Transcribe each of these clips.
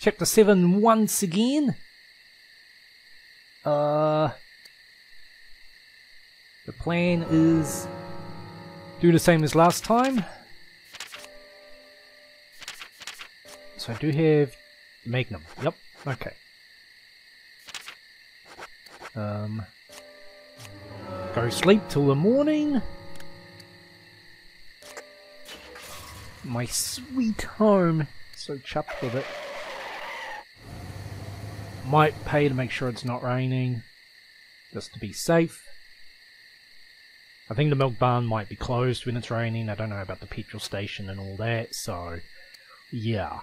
Check the 7 once again. The plan is do the same as last time. So I do have Magnum. Yep. Okay. Go sleep till the morning. My sweet home. So chuffed with it. Might pay to make sure it's not raining, just to be safe. I think the milk barn might be closed when it's raining. I don't know about the petrol station and all that, so yeah.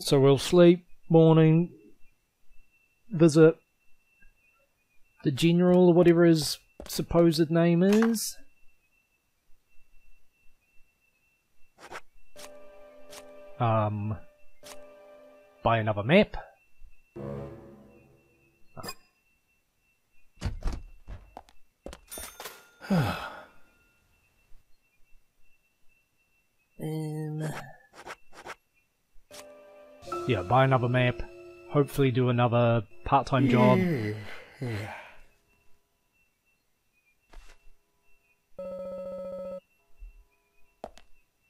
So we'll sleep, morning, visit the general or whatever his supposed name is. Buy another map. Yeah, buy another map. Hopefully do another part-time job. Yeah.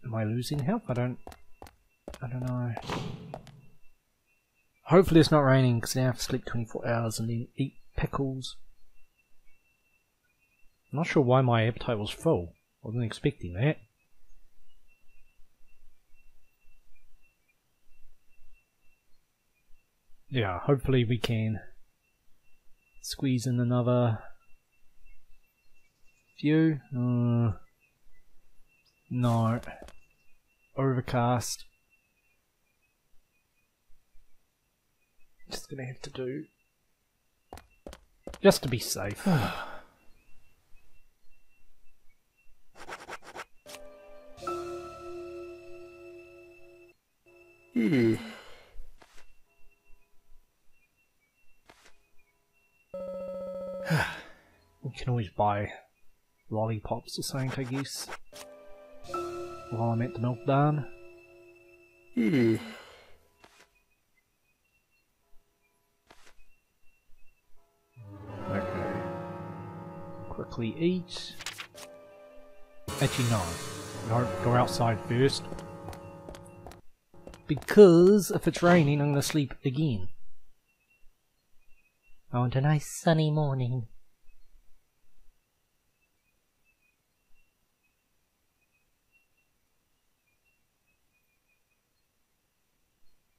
Am I losing health? I don't know. Hopefully it's not raining, because now I have to sleep 24 hours and then eat pickles. I'm not sure why my appetite was full. I wasn't expecting that. Yeah, hopefully we can squeeze in another few. No. Overcast. Just gonna have to do, just to be safe. We can always buy lollipops or something, I guess, while I'm at the milk barn. Quickly eat. Actually, no. Go outside first. Because if it's raining, I'm going to sleep again. I want a nice sunny morning.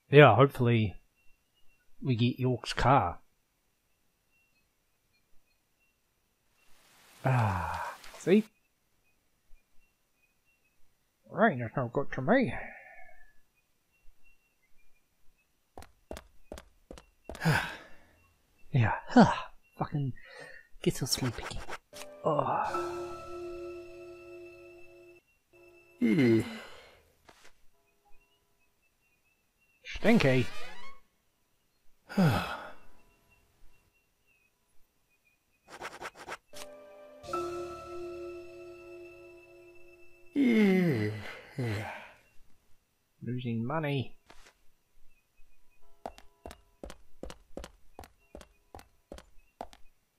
Yeah, hopefully we get York's car. Ah, see? Rain is no good to me. Yeah, fucking get to sleep again. Oh. Stinky. Losing money.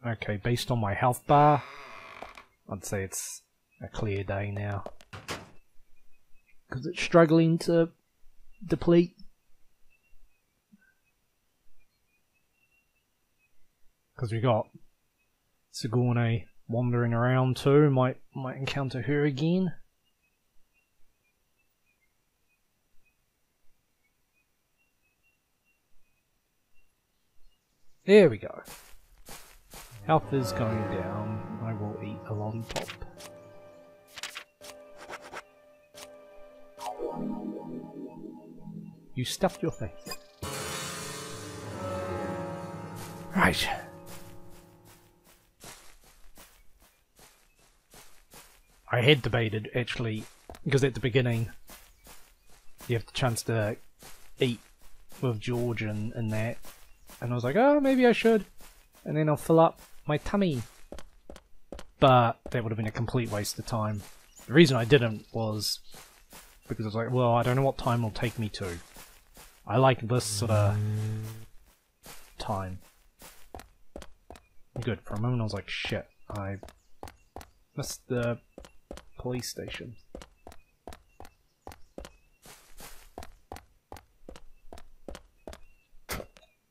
Okay, based on my health bar, I'd say it's a clear day now. Because it's struggling to deplete. Because we got Sigourney wandering around too, might encounter her again. There we go. Health is going down. I will eat a lollipop. You stuffed your face. Right. I had debated, actually, because at the beginning you have the chance to eat with George and that. And I was like, oh, maybe I should. And then I'll fill up my tummy. But that would have been a complete waste of time. The reason I didn't was because I was like, well, I don't know what time it'll take me to. I like this sort of time. Good. For a moment I was like, shit, I missed the police station.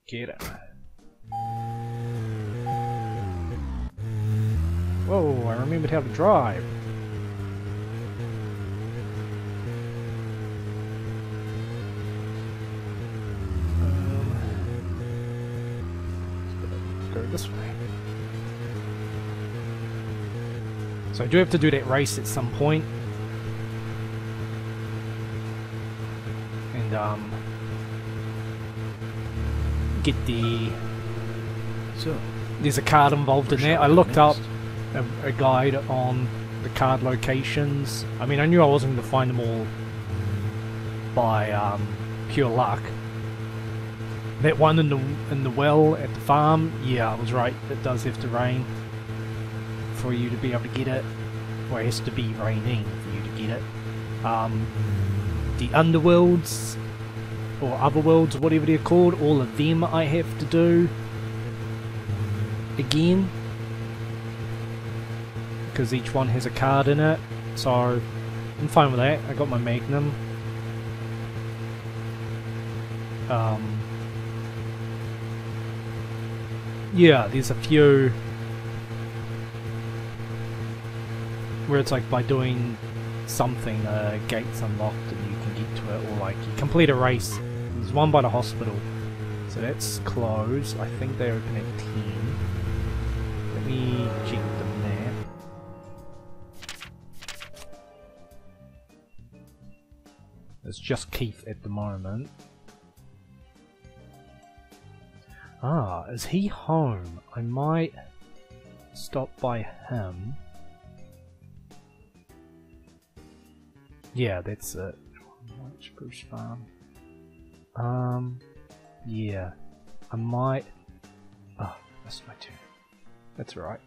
Get it. Whoa, I remembered how to drive. Go this way. So I do have to do that race at some point. And get the... So there's a card involved in there. I looked up a guide on the card locations. I mean, I knew I wasn't going to find them all by pure luck. That one in the well at the farm, yeah, I was right. It does have to rain for you to be able to get it. Well, it has to be raining for you to get it. The underworlds, or otherworlds, whatever they're called, all of them I have to do again, because each one has a card in it, so I'm fine with that. I got my magnum. Yeah, there's a few where it's like by doing something, a gate's unlocked and you can get to it, or like you complete a race. There's one by the hospital, so that's closed. I think they open at 10. Let me check the map. It's just Keith at the moment. Ah, is he home? I might stop by him. Yeah, that's it. White Spruce Farm. Yeah. I might... Oh, that's my turn. That's right.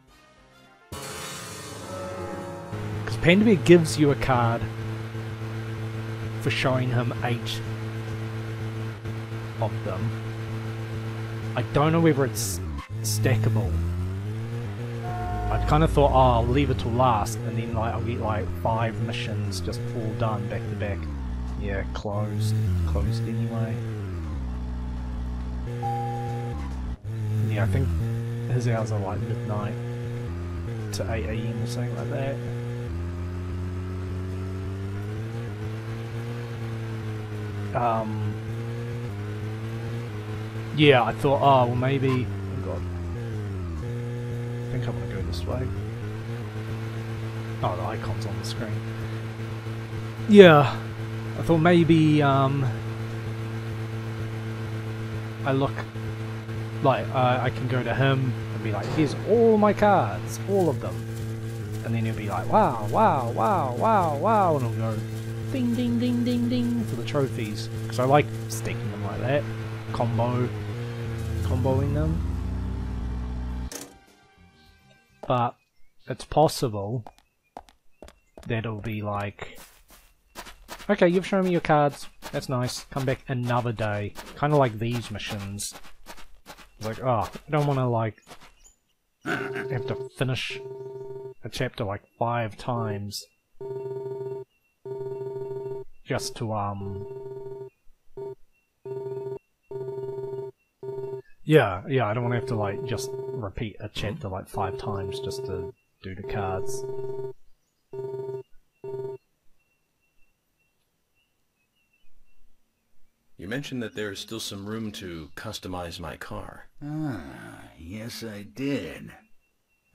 Because Pandemic gives you a card for showing him 8 of them. I don't know whether it's stackable. I kind of thought, oh, I'll leave it till last, and then like I'll get like 5 missions just all done back to back. Yeah, closed. Closed anyway. Yeah, I think his hours are like midnight to 8 AM or something like that. Yeah, I thought, oh, well maybe... Oh god. I think I want to go this way. Oh, the icon's on the screen. Yeah. I thought maybe, I look... Like, I can go to him and be like, here's all my cards. All of them. And then he'll be like, wow, wow, wow, wow, wow. And I'll go, ding, ding, ding, ding, ding, for the trophies. Because I like sticking them like that. Comboing them, but it's possible that it'll be like, okay, you've shown me your cards, that's nice, come back another day, kind of like these missions. It's like, oh, I don't want to like have to finish a chapter like 5 times just to Yeah, I don't want to have to, like, just repeat a chapter, like, 5 times just to do the cards. You mentioned that there is still some room to customize my car. Ah, yes I did.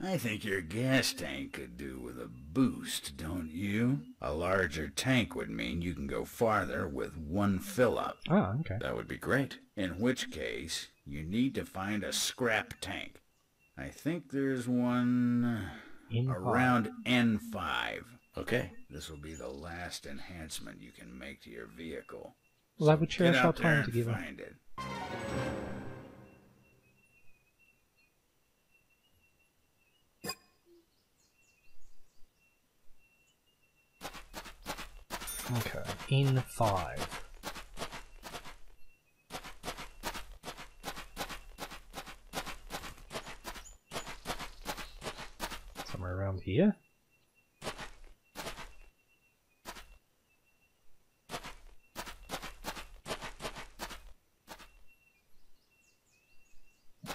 I think your gas tank could do with a boost, don't you? A larger tank would mean you can go farther with 1 fill-up. Oh, okay. That would be great. In which case... You need to find a scrap tank. I think there's one around N5. Okay. This will be the last enhancement you can make to your vehicle. Well, so I would cherish our time together. Find it. Okay, in 5. Somewhere around here.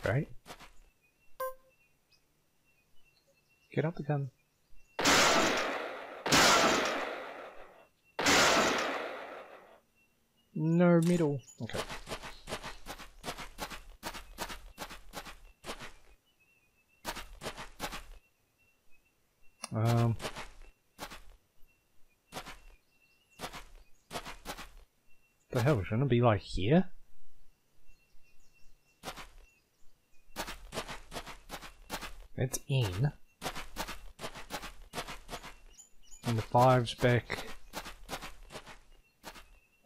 Right. Get out the gun. No middle. Okay. The hell, shouldn't it be like here? It's in. And the 5's back.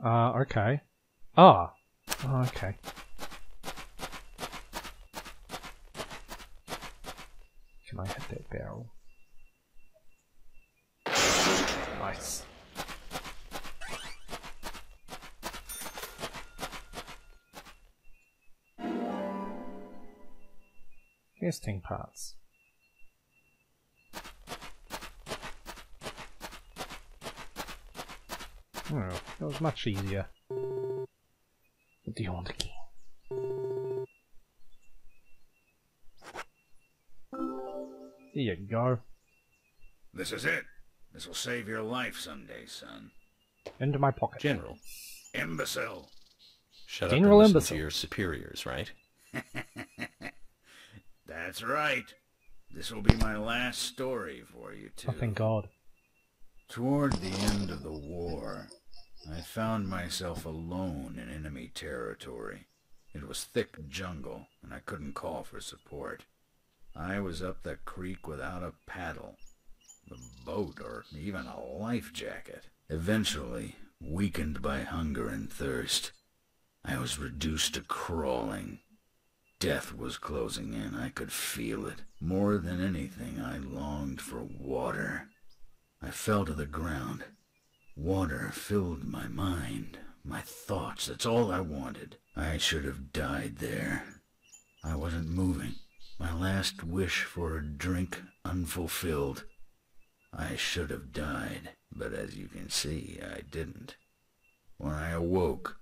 Okay. Ah! Oh, okay. Can I hit that barrel? Nice. Testing parts. Oh, that was much easier. What do you want again? Here you go. This is it. This will save your life someday, son. Into my pocket. General. Imbecile. Shut up and listen to your superiors, right? That's right. This will be my last story for you two. Oh, thank God. Toward the end of the war, I found myself alone in enemy territory. It was thick jungle, and I couldn't call for support. I was up the creek without a paddle, a boat, or even a life jacket. Eventually, weakened by hunger and thirst, I was reduced to crawling. Death was closing in. I could feel it. More than anything, I longed for water. I fell to the ground. Water filled my mind, my thoughts. That's all I wanted. I should have died there. I wasn't moving. My last wish for a drink unfulfilled. I should have died, but as you can see, I didn't. When I awoke,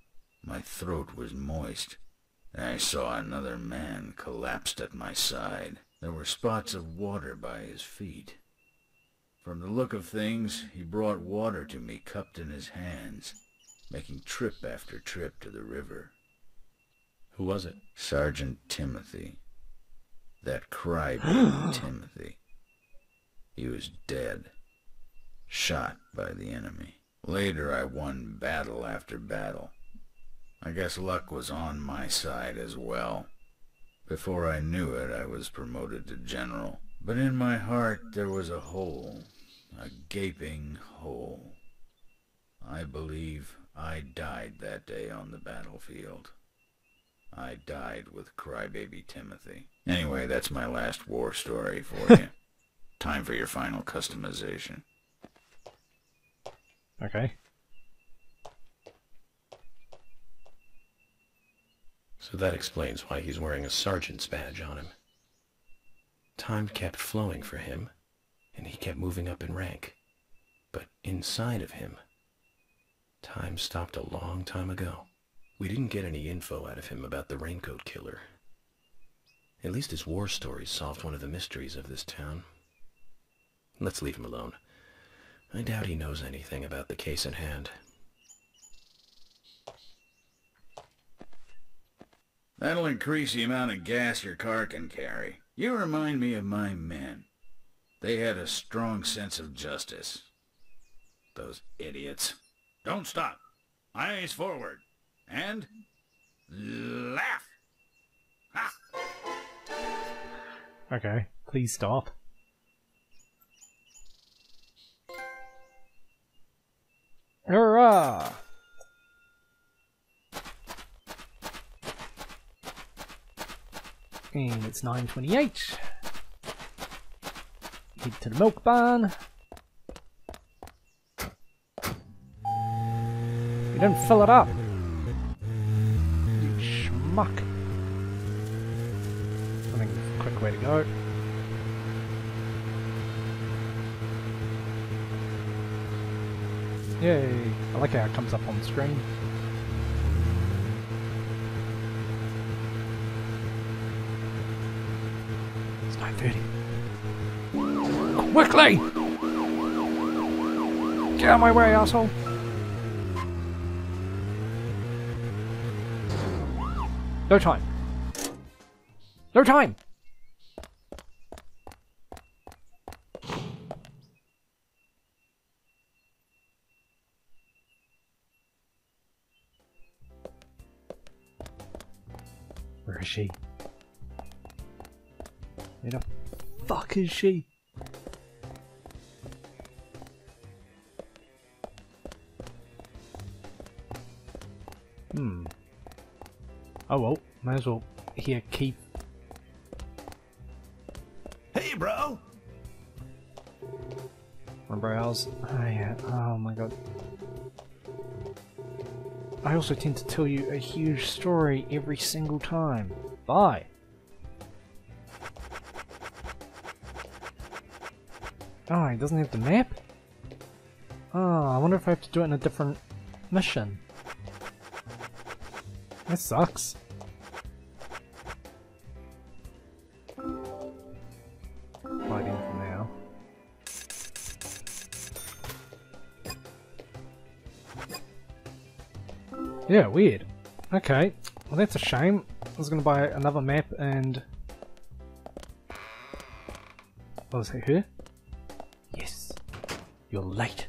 my throat was moist. I saw another man collapsed at my side. There were spots of water by his feet. From the look of things, he brought water to me cupped in his hands, making trip after trip to the river. Who was it? Sergeant Timothy. That crybaby Timothy. He was dead. Shot by the enemy. Later I won battle after battle. I guess luck was on my side as well. Before I knew it, I was promoted to general. But in my heart, there was a hole, a gaping hole. I believe I died that day on the battlefield. I died with crybaby Timothy. Anyway, that's my last war story for you. Time for your final customization. Okay. So that explains why he's wearing a sergeant's badge on him. Time kept flowing for him, and he kept moving up in rank. But inside of him, time stopped a long time ago. We didn't get any info out of him about the Raincoat Killer. At least his war stories solved one of the mysteries of this town. Let's leave him alone. I doubt he knows anything about the case at hand. That'll increase the amount of gas your car can carry. You remind me of my men. They had a strong sense of justice. Those idiots. Don't stop. Eyes forward. And... laugh! Ha! Okay, please stop. Hurrah! And it's 9:28. Head to the milk barn. You didn't fill it up. You schmuck. I think that's a quick way to go. Yay. I like how it comes up on the screen. It's 9:30. Quickly! Get out of my way, asshole! No time. No time! Where is she? Where the fuck is she? Oh well, might as well hear Keith. Hey, bro! Remember ours? Oh yeah, oh my god. I also tend to tell you a huge story every single time. Bye! Oh, he doesn't have the map? Oh, I wonder if I have to do it in a different mission. That sucks. Plug in for now. Yeah, weird. Okay, well that's a shame. I was gonna buy another map and... Oh, is that her? Yes. You're late.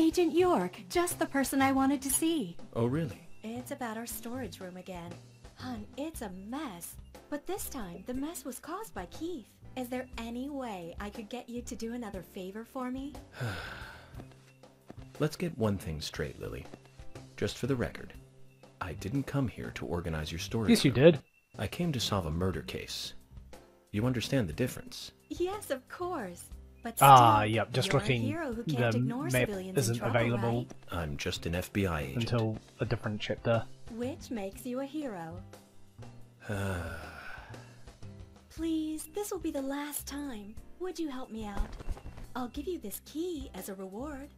Agent York, just the person I wanted to see. Oh, really? It's about our storage room again. Hun, it's a mess. But this time, the mess was caused by Keith. Is there any way I could get you to do another favor for me? Let's get one thing straight, Lily. Just for the record, I didn't come here to organize your storage room. Yes, you did. I came to solve a murder case. You understand the difference? Yes, of course. But still, yep, just looking, the map isn't available. Right? I'm just an FBI agent. Until a different chapter. Which makes you a hero. Please, this will be the last time. Would you help me out? I'll give you this key as a reward.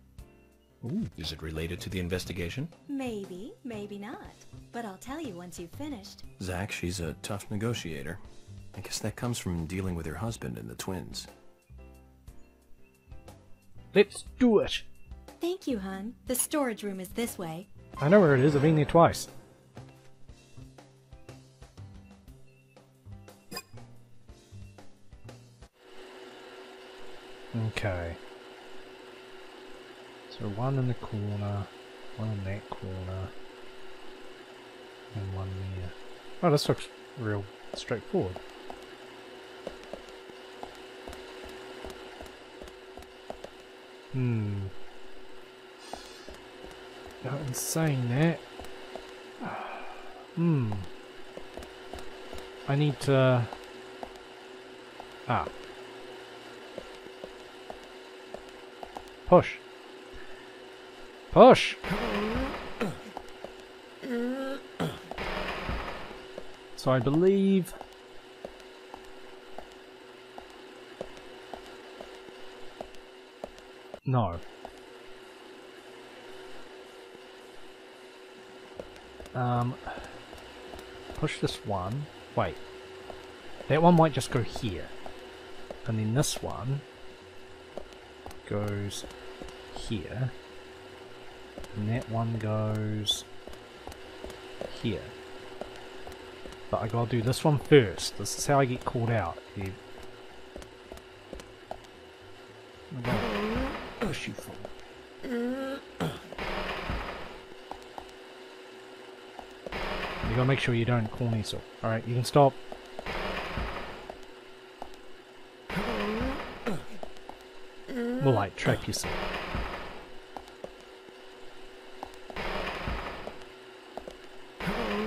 Ooh. Is it related to the investigation? Maybe, maybe not. But I'll tell you once you've finished. Zach, she's a tough negotiator. I guess that comes from dealing with her husband and the twins. Let's do it! Thank you, hun. The storage room is this way. I know where it is. I've been there twice. Okay. So one in the corner, one in that corner, and one there. Oh, this looks real straightforward. Hmm. Now, in saying that, I need to. Push. Push. So I believe. No. Push this one. Wait. That one might just go here. And then this one goes here. And that one goes here. But I gotta do this one first. This is how I get called out. Here. You gotta make sure you don't call me so. Alright, you can stop. More like trap yourself.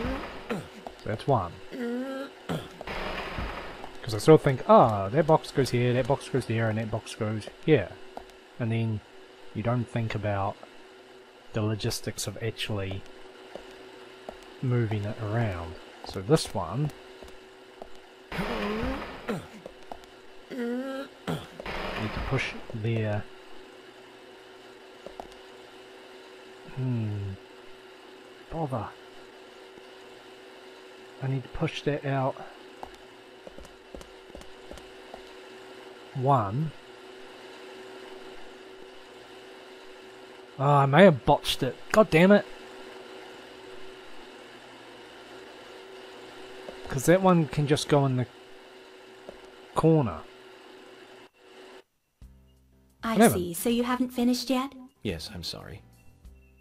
So that's one. Because I still think, that box goes here, that box goes there, and that box goes here. And then you don't think about the logistics of actually moving it around. So this one need to push there. Bother. I need to push that out. One. Oh, I may have botched it. God damn it. Because that one can just go in the corner. I see. So you haven't finished yet? Yes, I'm sorry.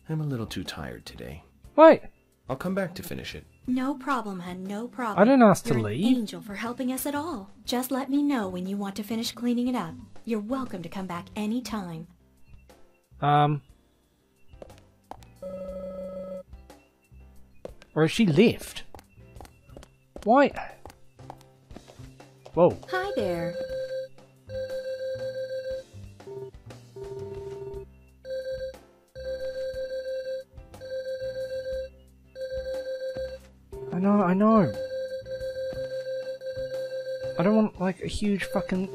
I'm a little too tired today. Wait. I'll come back to finish it. No problem, hun. No problem. I didn't ask to leave. You're an angel for helping us at all. Just let me know when you want to finish cleaning it up. You're welcome to come back any time. Or has she left? Why? Whoa. Hi there. I know. I don't want, like, a huge fucking...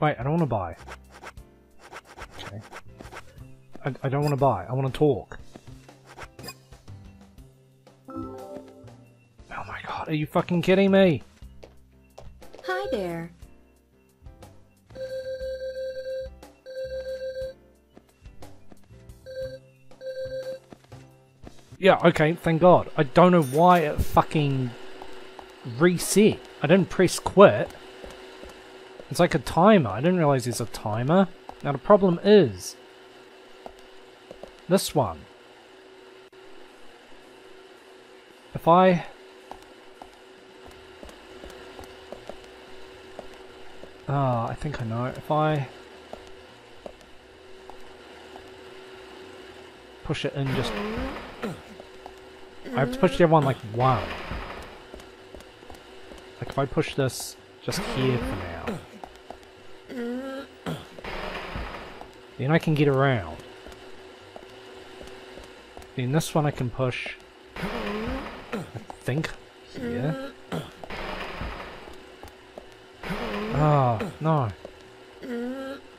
Wait, I don't want to buy. Okay. I don't want to buy. I want to talk. Oh my god, are you fucking kidding me? Hi there. Yeah, okay, thank God. I don't know why it fucking reset. I didn't press quit. It's like a timer. I didn't realise there's a timer. Now the problem is... this one. If I... ah, I think I know. If I... push it in just... I have to push the other one like one. Like if I push this just here for now, then I can get around. Then this one I can push, I think, here. Oh, no.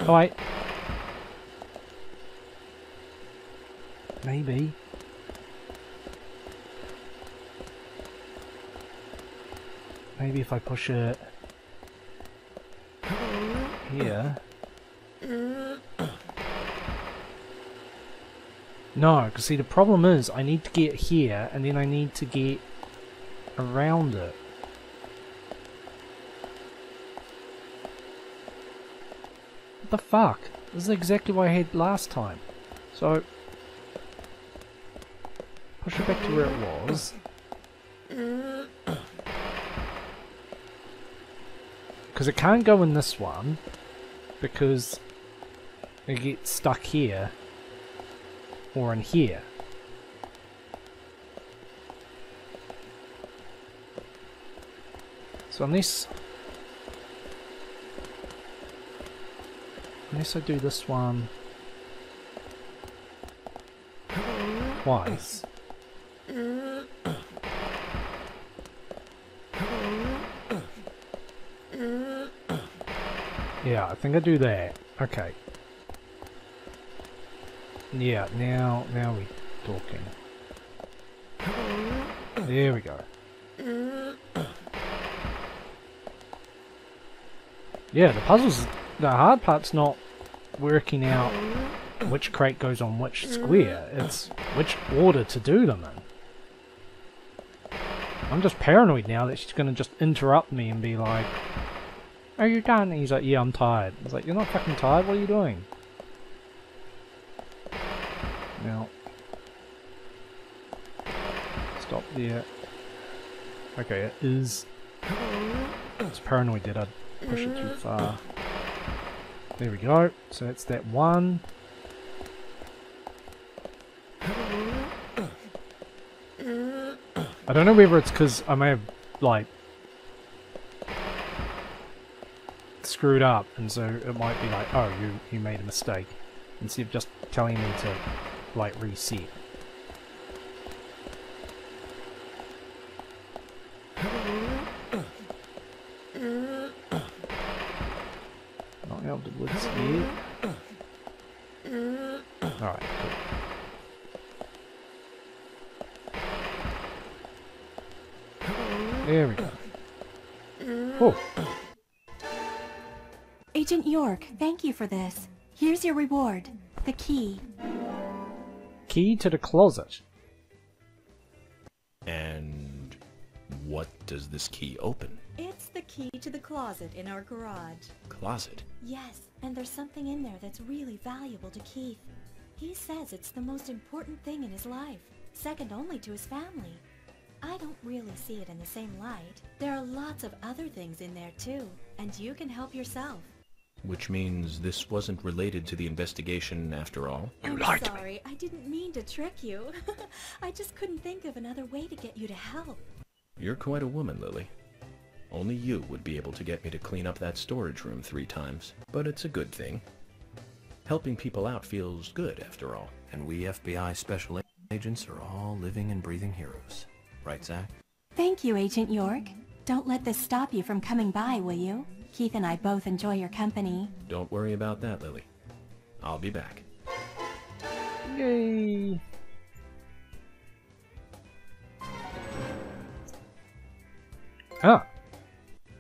Alright. Maybe. Maybe if I push it here. No, because see the problem is I need to get here and then I need to get around it. What the fuck? This is exactly what I had last time. So, push it back to where it was. Because it can't go in this one, because it gets stuck here, or in here. So unless I do this one twice. Yeah, I think I do that. Okay. Yeah, now we're talking. There we go. Yeah, the hard part's not working out which crate goes on which square. It's which order to do them in. I'm just paranoid now that she's gonna just interrupt me and be like, "Are you done?" And he's like, "Yeah, I'm tired." It's like, "You're not fucking tired, what are you doing?" Now. Stop there. Okay, it is. I was paranoid that I'd push it too far. There we go. So that's that one. I don't know whether it's because I may have, like, screwed up, and so it might be like, oh, you made a mistake, instead of just telling me to, like, reset. Not able to blitz here. Alright, cool. There we go. Oh. Agent York, thank you for this. Here's your reward. The key. Key to the closet. And what does this key open? It's the key to the closet in our garage. Closet? Yes, and there's something in there that's really valuable to Keith. He says it's the most important thing in his life, second only to his family. I don't really see it in the same light. There are lots of other things in there too, and you can help yourself. Which means this wasn't related to the investigation after all? You lied to me. Sorry, I didn't mean to trick you. I just couldn't think of another way to get you to help. You're quite a woman, Lily. Only you would be able to get me to clean up that storage room 3 times. But it's a good thing. Helping people out feels good after all. And we FBI special agents are all living and breathing heroes. Right, Zach? Thank you, Agent York. Don't let this stop you from coming by, will you? Keith and I both enjoy your company. Don't worry about that, Lily. I'll be back. Yay! Ah!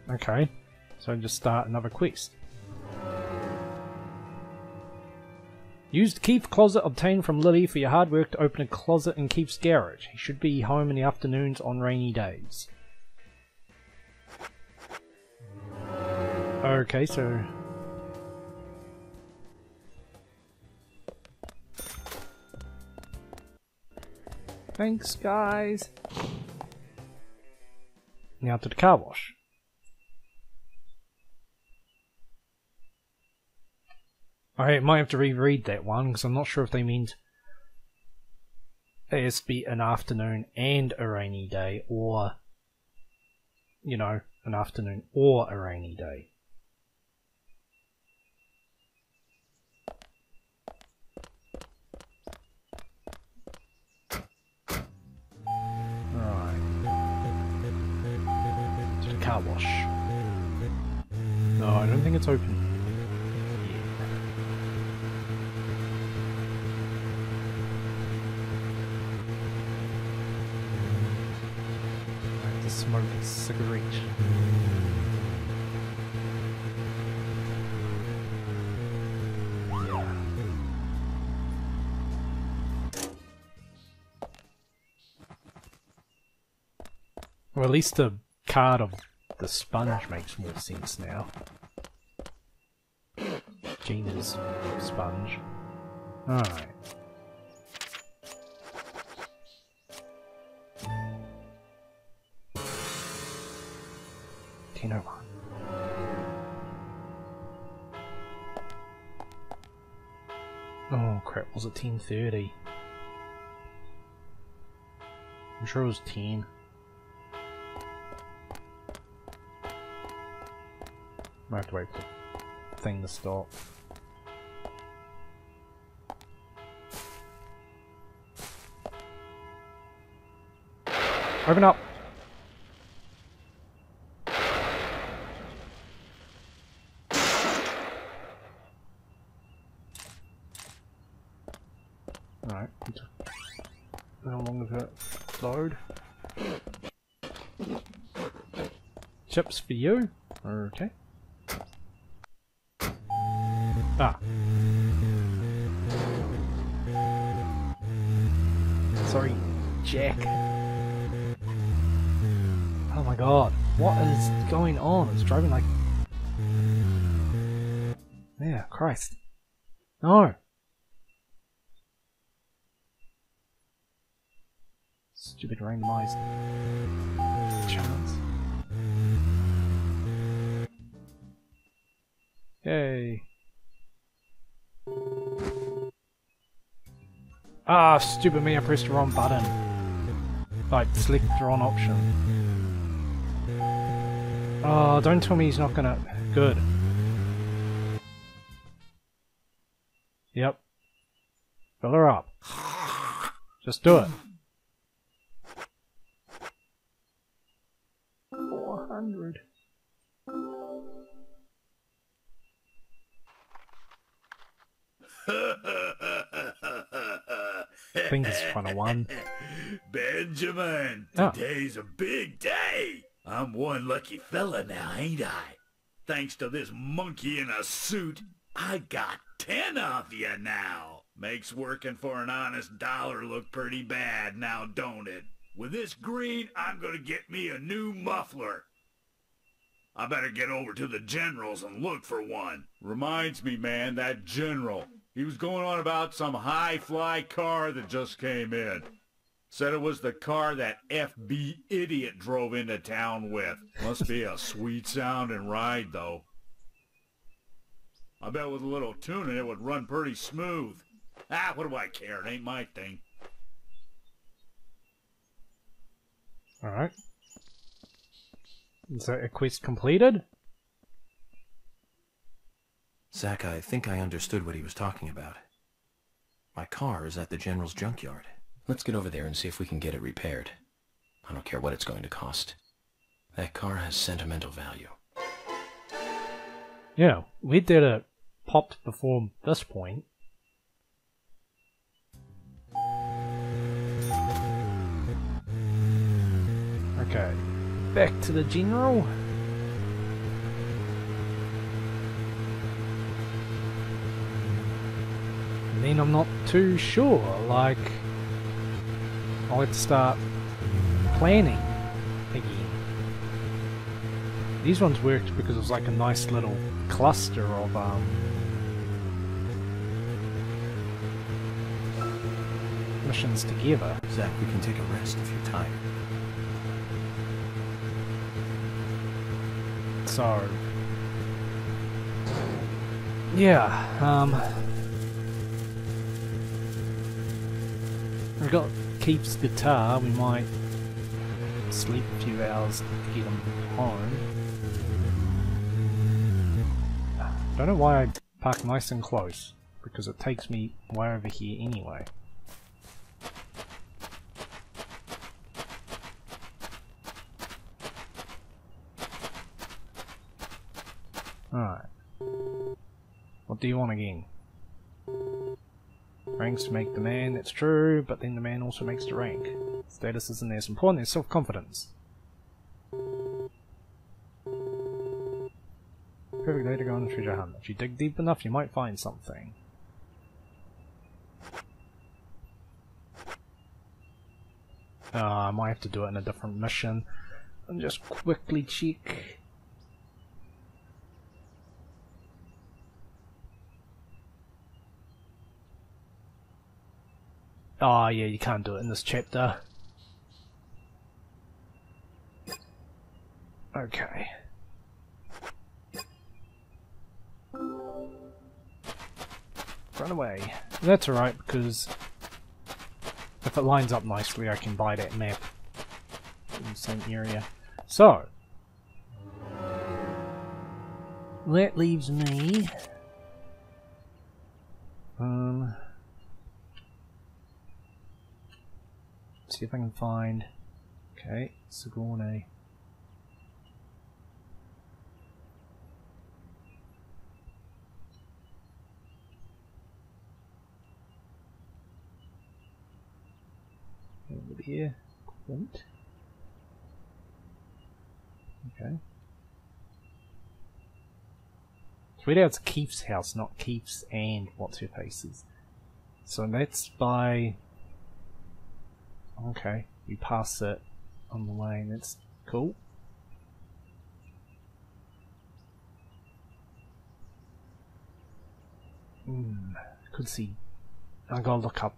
Okay. So just start another quest. Use the key for closet obtained from Lily for your hard work to open a closet in Keith's garage. He should be home in the afternoons on rainy days. Okay, so... thanks, guys! Now to the car wash. I might have to reread that one, because I'm not sure if they meant it has to be an afternoon and a rainy day, or, you know, an afternoon or a rainy day. Right. To the car wash. No, I don't think it's open. Smoke a cigarette. Yeah. Well, at least the card of the sponge makes more sense now. Gina's sponge. Alright. Oh crap, was it 10:30? I'm sure it was 10. I have to wait for the thing to stop. Open up! Chips for you. Okay. Ah. Sorry, Jack. Oh my god. What is going on? It's driving like... yeah, Christ. No! Stupid randomized chance. Yay. Ah, stupid me, I pressed the wrong button. Like, select the wrong option. Oh, don't tell me he's not gonna... good. Yep. Fill her up. Just do it. 400. I think it's 21. Benjamin, today's a big day. I'm one lucky fella now, ain't I? Thanks to this monkey in a suit, I got 10 of you now. Makes working for an honest dollar look pretty bad now, don't it? With this green, I'm gonna get me a new muffler. I better get over to the general's and look for one. Reminds me, man, that general. He was going on about some high-fly car that just came in. Said it was the car that FB idiot drove into town with. Must be a sweet sounding ride, though. I bet with a little tuning it would run pretty smooth. Ah, what do I care? It ain't my thing. Alright. Is that a quest completed? Zach, I think I understood what he was talking about. My car is at the general's junkyard. Let's get over there and see if we can get it repaired. I don't care what it's going to cost. That car has sentimental value. Yeah, we did it popped before this point. Okay, back to the general. I mean, I'm not too sure, like, I'll have to start planning again. These ones worked because it was like a nice little cluster of, missions together. Zach, we can take a rest if you're tired. So, yeah, we got Keith's guitar, we might sleep a few hours to get him home. Don't know why I park nice and close, because it takes me way over here anyway. Alright. What do you want again? Ranks make the man, that's true, but then the man also makes the rank. Status isn't as important as self-confidence. Perfect day to go on a treasure hunt. If you dig deep enough, you might find something. I might have to do it in a different mission. I'll just quickly check. Oh yeah, you can't do it in this chapter. Okay. Run away. That's alright, because if it lines up nicely, I can buy that map in the same area. So, that leaves me... see if I can find... okay, Sigourney. Over here, Clint. Okay. It's weird how it's Keith's house, not Keith's and what's-her-face's. So that's by... okay, you pass it on the way, and that's cool. Could see. I gotta look up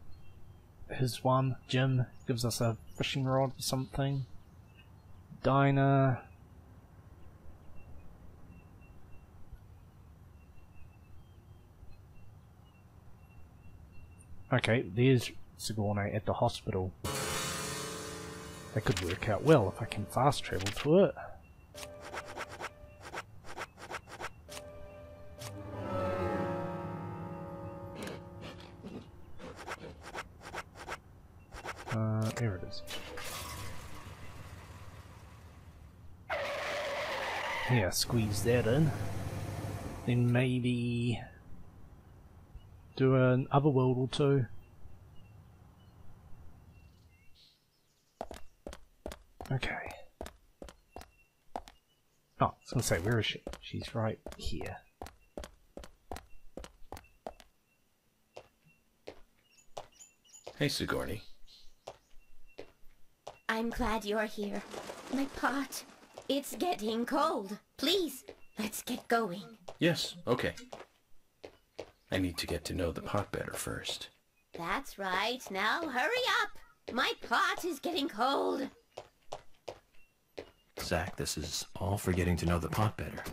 his one. Jim gives us a fishing rod or something. Diner. Okay, there's Sigourney at the hospital. That could work out well if I can fast travel to it. Yeah, squeeze that in. Then maybe do an otherworld or two. Okay. Oh, I was going to say, where is she? She's right here. Hey, Sigourney. I'm glad you're here. My pot. It's getting cold. Please, let's get going. Yes, okay. I need to get to know the pot better first. That's right. Now hurry up. My pot is getting cold. Zach, this is all for getting to know the pot better.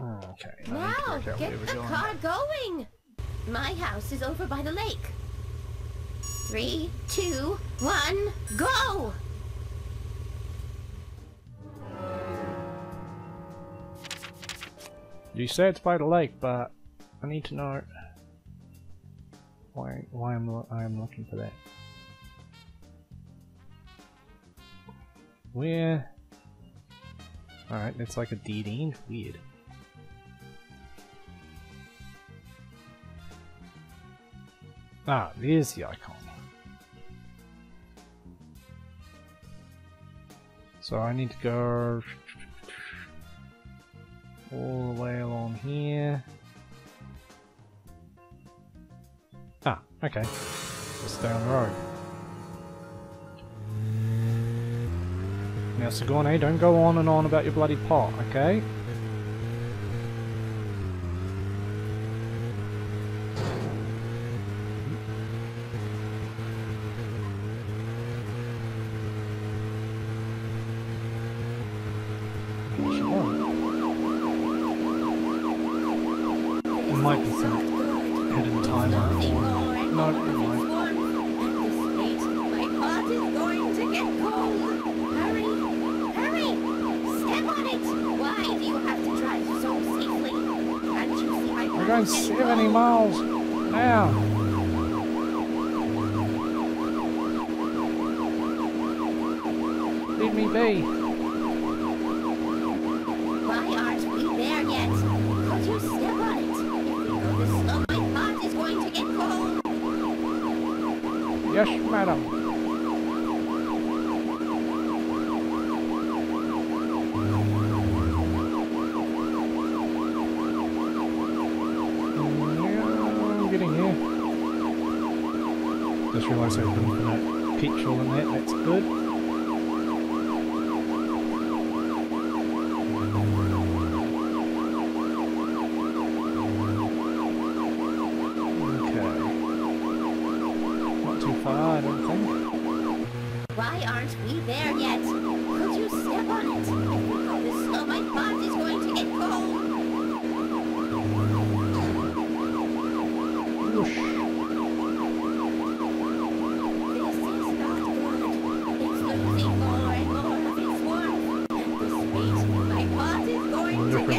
Okay. Now, get the car going! My house is over by the lake. 3, 2, 1, go! You say it's by the lake, but I need to know why I'm looking for that. Where? Alright, that's like a dead end. Weird. Ah, there's the icon. So I need to go all the way along here. Ah, okay. Just down the road. Now, Sigourney, don't go on and on about your bloody pot, okay?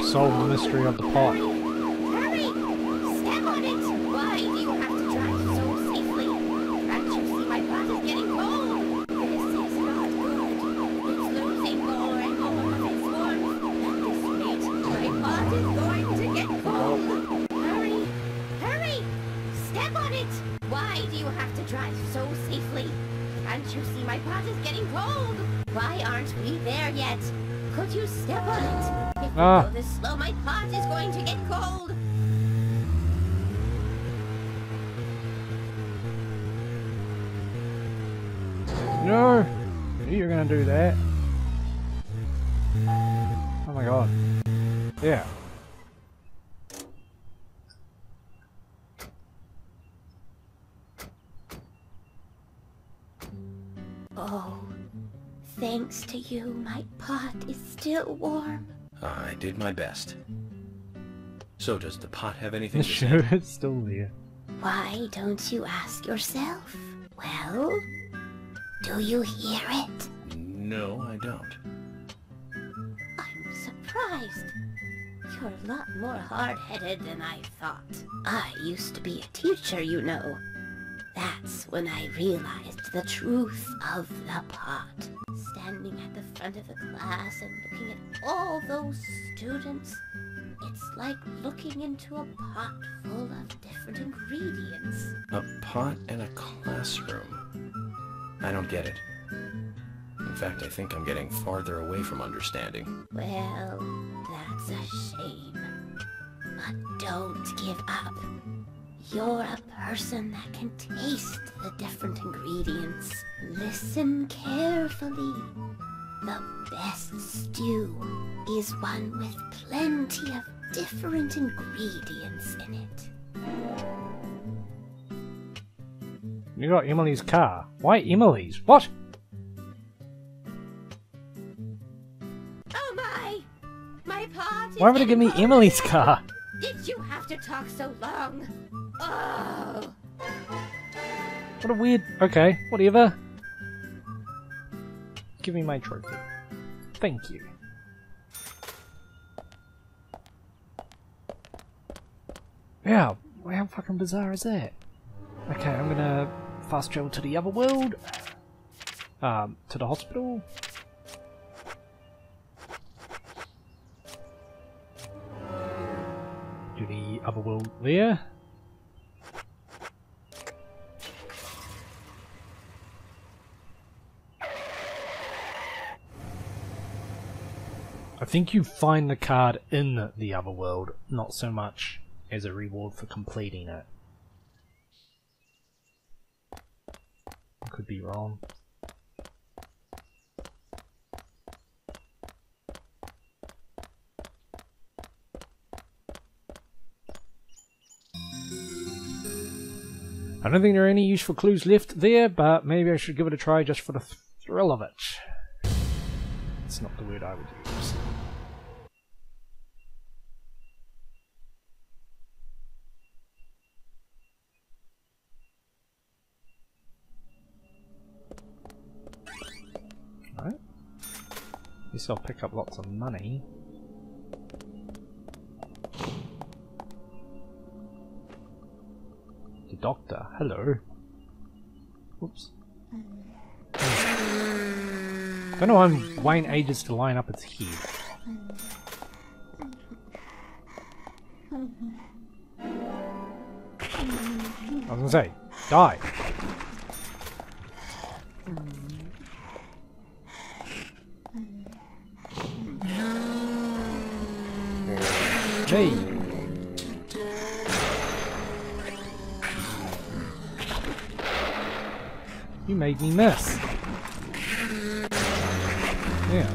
Solve the mystery of the pot. Hurry! Step on it! Why do you have to drive so safely? Can't you see my pot is getting cold? This is not good. It's losing more and more of its warmth. At this rate, my pot is going to get cold. Hurry! Hurry! Step on it! Why do you have to drive so safely? Can't you see my pot is getting cold? Why aren't we there yet? Could you step on it? Ah. This slow, my pot is going to get cold. No, you're gonna do that. Oh my god. Yeah. Oh, thanks to you, my pot is still warm. I did my best. So does the pot have anything to say? Sure, it's still there. Why don't you ask yourself? Well, do you hear it? No, I don't. I'm surprised. You're a lot more hard-headed than I thought. I used to be a teacher, you know. That's when I realized the truth of the pot. Standing at the front of the class and looking at all those students, it's like looking into a pot full of different ingredients. A pot and a classroom? I don't get it. In fact, I think I'm getting farther away from understanding. Well, that's a shame. But don't give up. You're a person that can taste the different ingredients. Listen carefully. The best stew is one with plenty of different ingredients in it. You got Emily's car. Why Emily's? What? Oh my! My pot is... Why would it give me Emily's car? Did you have to talk so long? Oh. What a weird... Okay, whatever. Give me my trophy. Thank you. Yeah, how fucking bizarre is that? Okay, I'm gonna fast travel to the other world. To the hospital. To the other world there. I think you find the card in the other world, not so much as a reward for completing it. I could be wrong. I don't think there are any useful clues left there, but maybe I should give it a try just for the thrill of it. It's not the word I would use. Alright. At least I'll pick up lots of money. The doctor, hello. Oops. I don't know why I'm waiting ages to line up its head. I was gonna say, die! Hey! You made me miss! Yeah.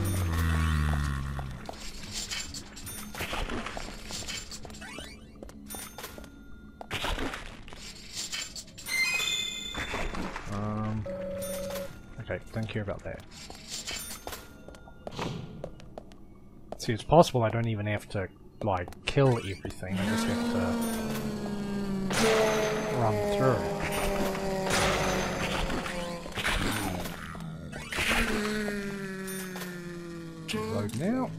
Okay, don't care about that. See, it's possible I don't even have to, like, kill everything, I just have to run through. Now,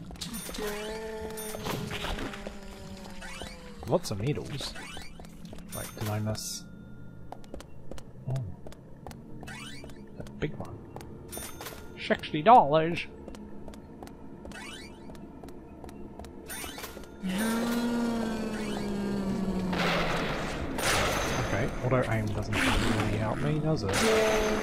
lots of needles. Wait, did I miss? Oh, the big one. $60. Okay, auto aim doesn't really help me, does it? Okay.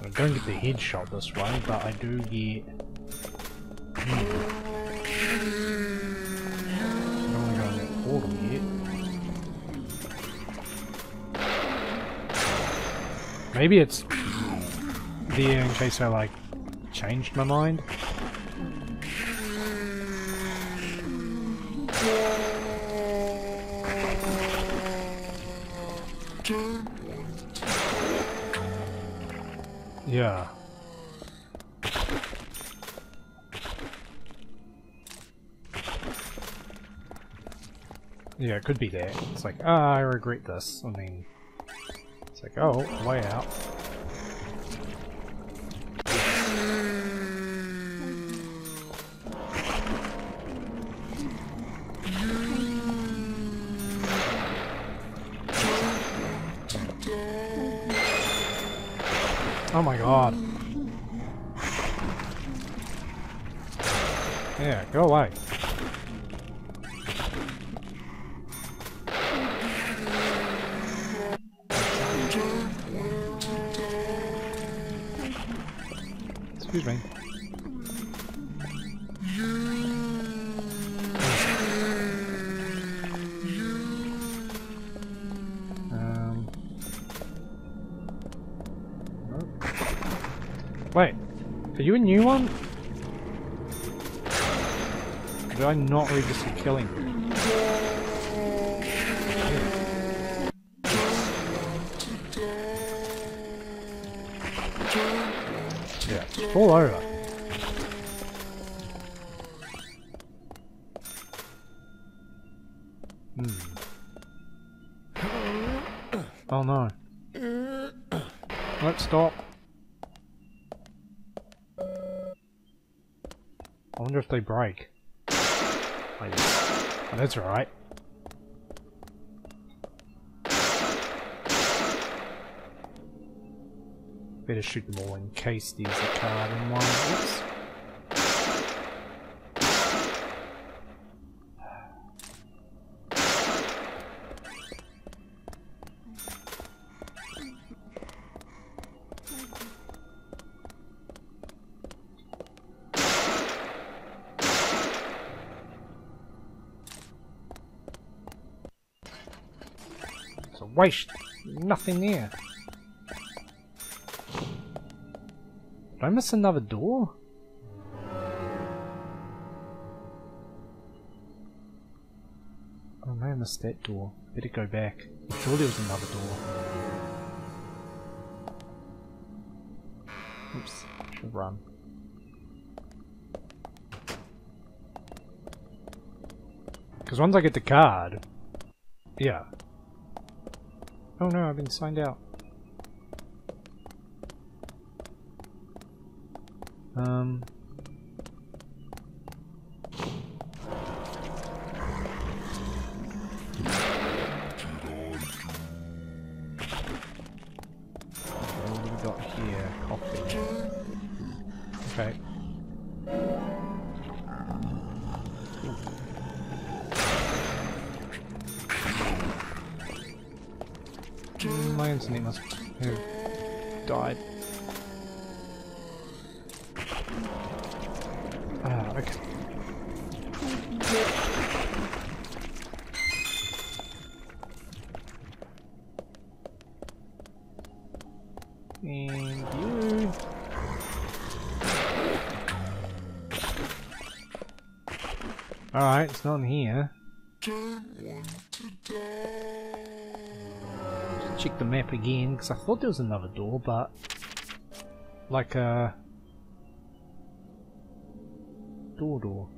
I don't get the headshot this way, but I do get... I don't want to go in that portal yet. Maybe it's there in case I, like, changed my mind. Yeah. Yeah, it could be that. It's like, ah, I regret this. I mean, it's like, oh, way out. Oh my god. Yeah, go away. Excuse me. Wait, are you a new one? Did I not register killing you? Yeah, fall over. Oh no. Let's stop. I wonder if they break. Maybe. Oh, that's alright. Better shoot them all in case there's a card in one of waste. Nothing there. Did I miss another door? Oh, I may have missed that door. Better go back. I'm sure there was another door. Oops. Should run. Because once I get the card... Yeah. Oh no, I've been signed out. What do we got here? Coffee. Okay. My internet must have died. Ah, okay. And you. Alright, it's not in here. Check the map again, because I thought there was another door, but like a door.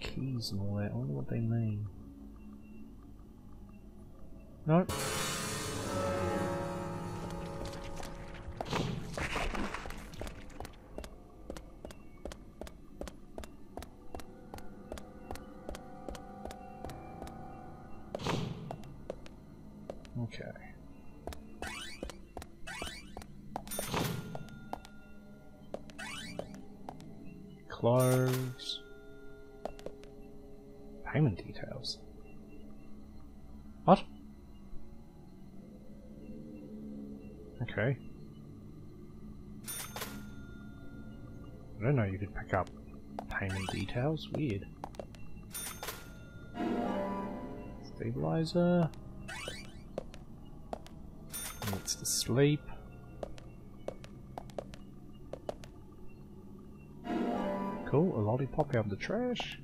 Keys and all that, I wonder what they mean. Nope. Okay. Close. Payment details. What? Okay. I don't know you could pick up payment details. Weird. Stabilizer. It's to sleep. Cool, a lollipop out of the trash.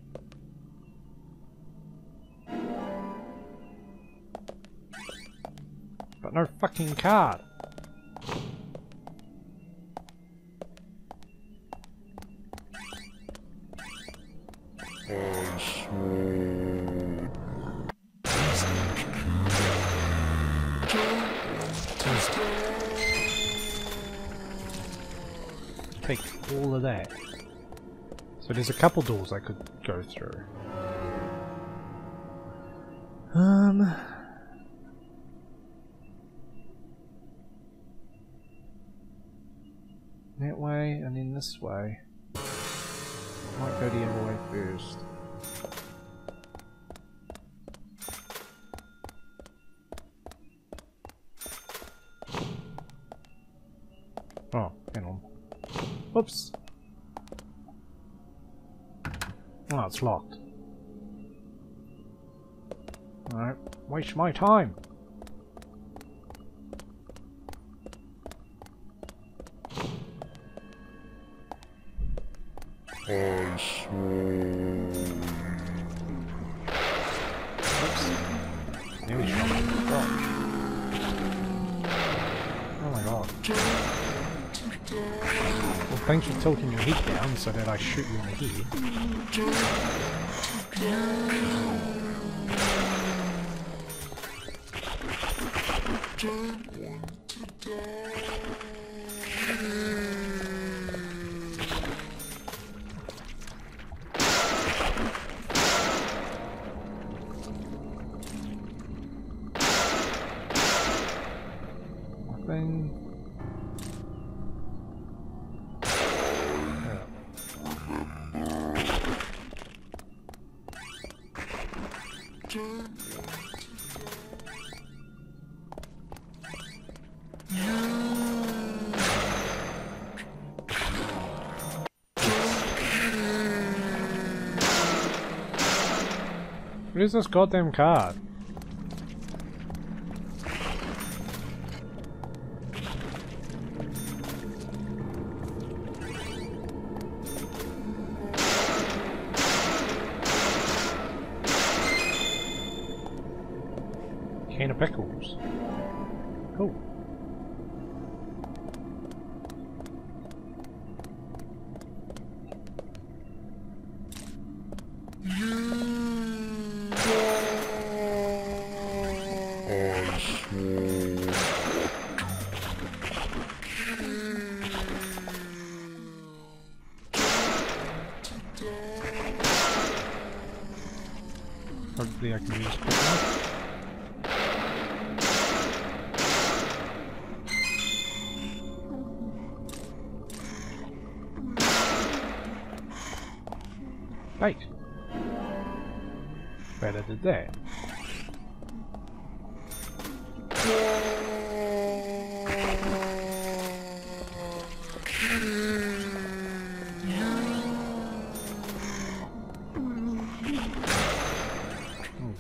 But no fucking card. I swore. Take all of that. So there's a couple doors I could go through. That way and then this way. I might go the other way first. Oh, hang on. Oops. Oh, it's locked. Alright, waste my time. I swore. Oops. Nearly shot it. Oh my god. Well, thanks for tilting your head down so that I shoot you in the head. Where's this goddamn card? Can of pickles. Cool. Hopefully I can use it. Right. Better than that.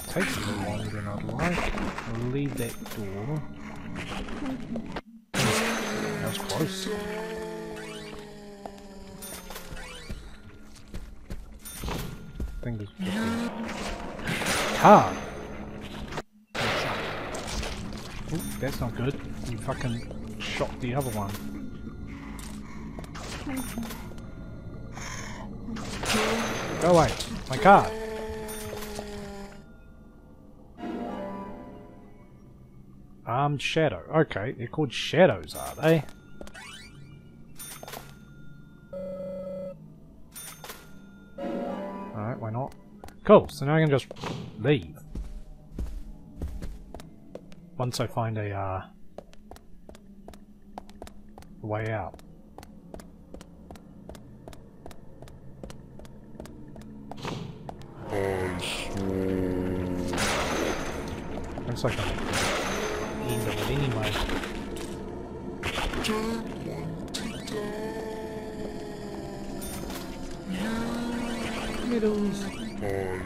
Takes a little longer than I'd like. I'll leave that door. That was close. Fingers crossed. Card! Ooh, that's not good. You fucking shot the other one. Go away! My card! Armed shadow. Okay, they're called shadows, are they? Alright, why not? Cool, so now I can just leave. Once I find a way out. Looks like I'm end of it anyway. Middles. Yeah,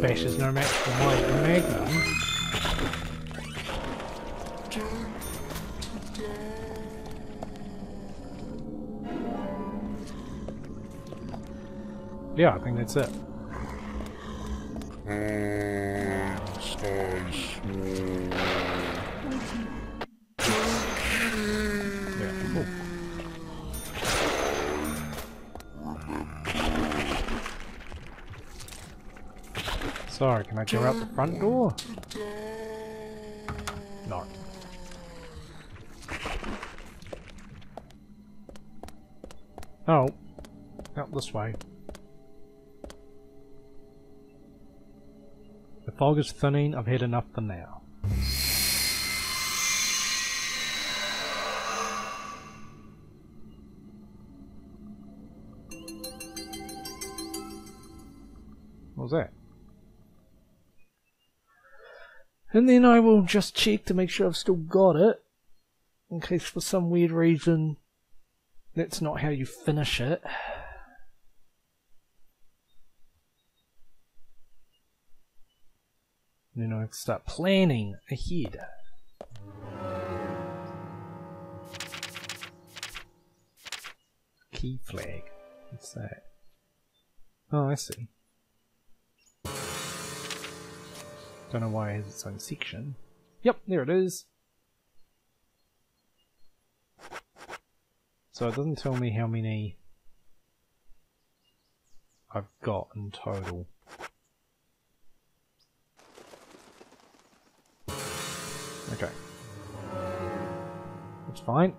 bash is no match for my magnum. Yeah, I think that's it. Sorry, can I go out the front door? No. Oh. Out this way. The fog is thinning, I've had enough for now. What was that? And then I will just check to make sure I've still got it, in case for some weird reason that's not how you finish it. Then I have to start planning ahead. Key flag. What's that? Oh, I see. Don't know why it has its own section. Yep, there it is. So it doesn't tell me how many I've got in total. Okay. That's fine.